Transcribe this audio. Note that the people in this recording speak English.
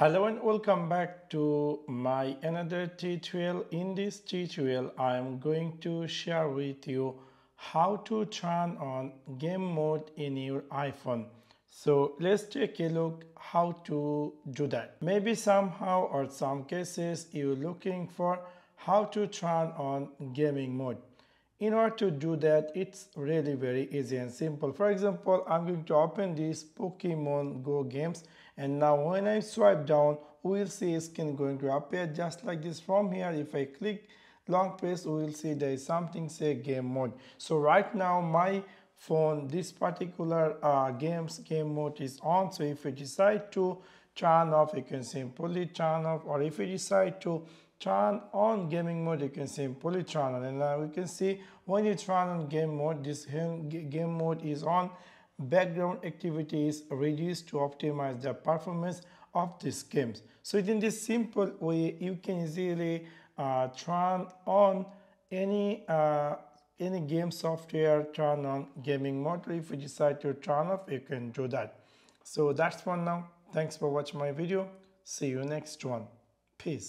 Hello and welcome back to my another tutorial. In this tutorial I am going to share with you how to turn on game mode in your iPhone. So let's take a look how to do that. Maybe somehow or some cases you're looking for how to turn on gaming mode. In order to do that, it's really very easy and simple. For example, I'm going to open these Pokemon Go games, and now when I swipe down, we'll see a skin going to appear just like this from here. If I click long press, we'll see there is something say game mode. So right now my phone, this particular game mode is on. So if you decide to turn off, you can simply turn off, or if you decide to turn on gaming mode, you can simply turn on. And now you can see when you turn on game mode, this game mode is on. Background activity is reduced to optimize the performance of these games. So in this simple way, you can easily turn on any game software, turn on gaming mode. If you decide to turn off, you can do that. So that's for now. Thanks for watching my video. See you next one. Peace.